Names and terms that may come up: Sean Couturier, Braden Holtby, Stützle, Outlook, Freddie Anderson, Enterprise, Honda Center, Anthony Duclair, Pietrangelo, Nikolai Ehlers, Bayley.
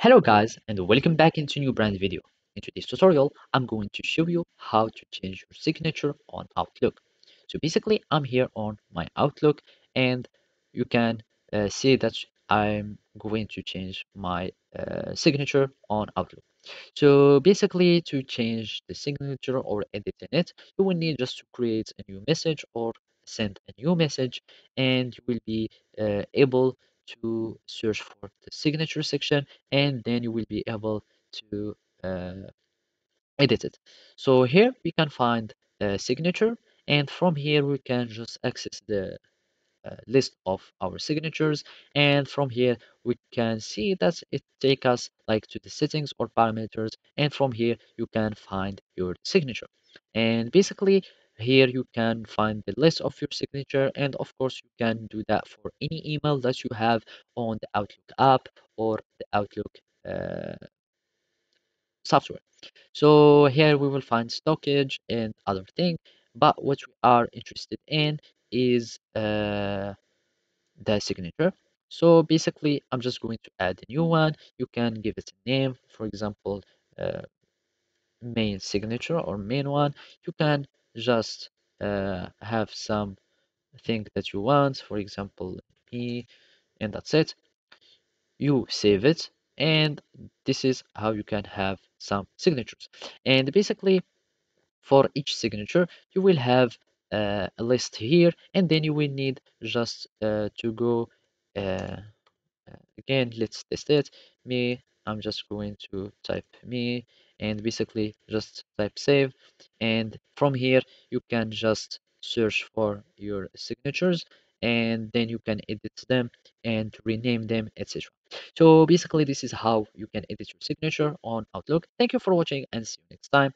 Hello guys, and welcome back into new brand video. In today's tutorial, I'm going to show you how to change your signature on Outlook. So basically, I'm here on my Outlook, and you can see that I'm going to change my signature on Outlook. So basically, to change the signature or edit in it, you will need just to create a new message or send a new message, and you will be able to search for the signature section, and then you will be able to edit it. So here we can find a signature, and from here we can just access the list of our signatures, and from here we can see that it takes us like to the settings or parameters, and from here you can find your signature. And basically here you can find the list of your signature, and of course you can do that for any email that you have on the Outlook app or the Outlook software. So here we will find stockage and other things, but what we are interested in is the signature. So basically I'm just going to add a new one. You can give it a name, for example main signature or main one. You can just have some thing that you want, for example me, and that's it. You save it, and this is how you can have some signatures. And basically for each signature you will have a list here, and then you will need just to go again, let's test it. Me, I'm just going to type me, and basically just type save, and from here you can just search for your signatures, and then you can edit them and rename them, etc. So basically this is how you can edit your signature on Outlook. Thank you for watching, and see you next time.